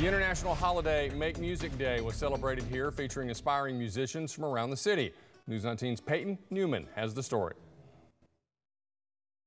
The international holiday Make Music Day was celebrated here, featuring inspiring musicians from around the city. News 19's Peyton Newman has the story.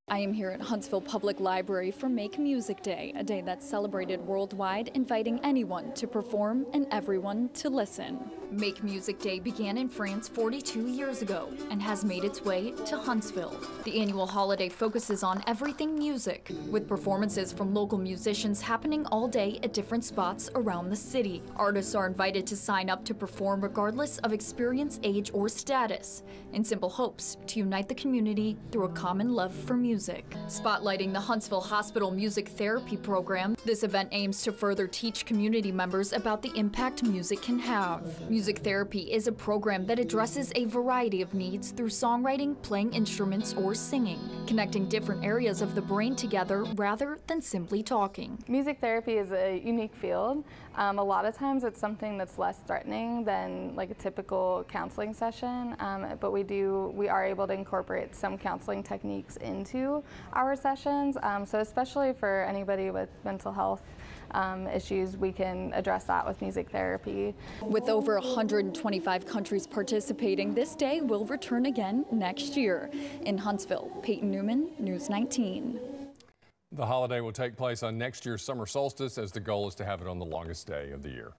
I am here at Huntsville Public Library for Make Music Day, a day that's celebrated worldwide, inviting anyone to perform and everyone to listen. Make Music Day began in France 42 years ago and has made its way to Huntsville. The annual holiday focuses on everything music, with performances from local musicians happening all day at different spots around the city. Artists are invited to sign up to perform regardless of experience, age, or status, in simple hopes to unite the community through a common love for music. Spotlighting the Huntsville Hospital Music Therapy Program, this event aims to further teach community members about the impact music can have. Music therapy is a program that addresses a variety of needs through songwriting, playing instruments, or singing, connecting different areas of the brain together rather than simply talking. Music therapy is a unique field. A lot of times it's something that's less threatening than like a typical counseling session, but we are able to incorporate some counseling techniques into our sessions, so especially for anybody with mental health issues, we can address that with music therapy. With over 125 countries participating, this day will return again next year. In Huntsville, Peyton Newman, News 19. The holiday will take place on next year's summer solstice, as the goal is to have it on the longest day of the year.